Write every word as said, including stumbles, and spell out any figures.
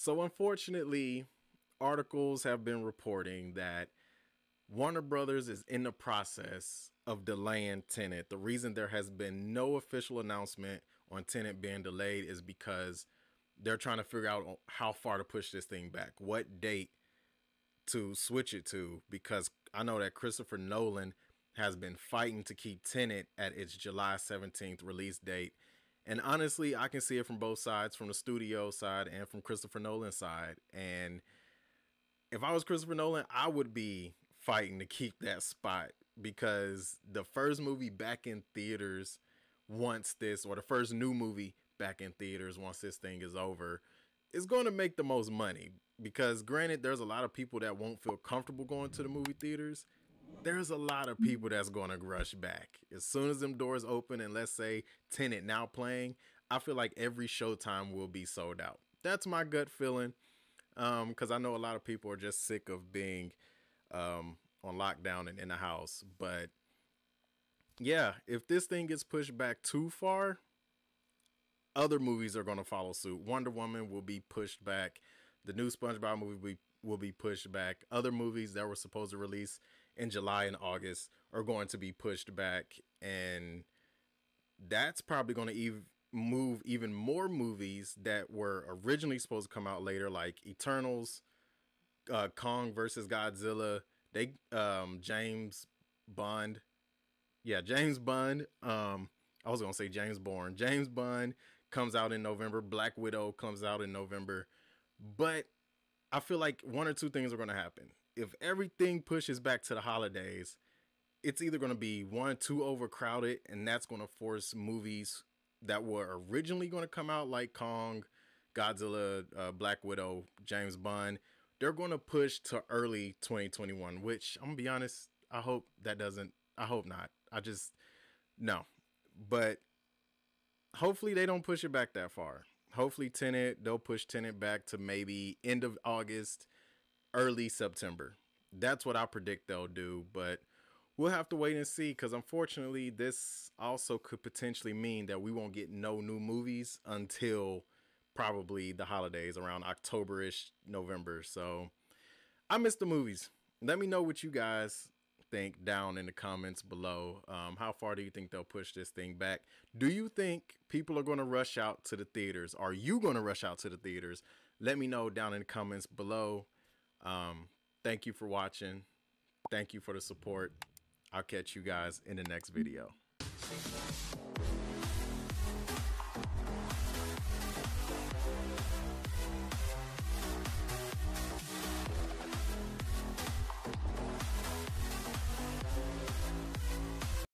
So unfortunately, articles have been reporting that Warner Brothers is in the process of delaying Tenet. The reason there has been no official announcement on Tenet being delayed is because they're trying to figure out how far to push this thing back, what date to switch it to, because I know that Christopher Nolan has been fighting to keep Tenet at its July seventeenth release date. And honestly, I can see it from both sides, from the studio side and from Christopher Nolan's side. And if I was Christopher Nolan, I would be fighting to keep that spot, because the first movie back in theaters once this, or the first new movie back in theaters once this thing is over, is going to make the most money. Because granted, there's a lot of people that won't feel comfortable going to the movie theaters. There's a lot of people that's going to rush back. As soon as them doors open and let's say Tenet now playing, I feel like every showtime will be sold out. That's my gut feeling. Um, 'cause I know a lot of people are just sick of being um, on lockdown and in the house. But yeah, if this thing gets pushed back too far, other movies are going to follow suit. Wonder Woman will be pushed back. The new SpongeBob movie will be will be pushed back. Other movies that were supposed to release in July and August are going to be pushed back. And that's probably going to ev- move even more movies that were originally supposed to come out later, like Eternals, uh, Kong versus Godzilla, they, um, James Bond. Yeah, James Bond. Um, I was going to say James Bourne. James Bond comes out in November. Black Widow comes out in November. But I feel like one or two things are going to happen. If everything pushes back to the holidays, it's either going to be one, too overcrowded, and that's going to force movies that were originally going to come out, like Kong, Godzilla, uh, Black Widow, James Bond, they're going to push to early twenty twenty-one, which I'm going to be honest, I hope that doesn't, I hope not. I just, no. But hopefully they don't push it back that far. Hopefully Tenet, they'll push Tenet back to maybe end of August, early September. That's what I predict they'll do, but we'll have to wait and see, because unfortunately this also could potentially mean that we won't get no new movies until probably the holidays around October-ish, November. So I miss the movies. Let me know what you guys think down in the comments below. Um, how far do you think they'll push this thing back? Do you think people are going to rush out to the theaters? Are you going to rush out to the theaters? Let me know down in the comments below. Um, thank you for watching. Thank you for the support. I'll catch you guys in the next video.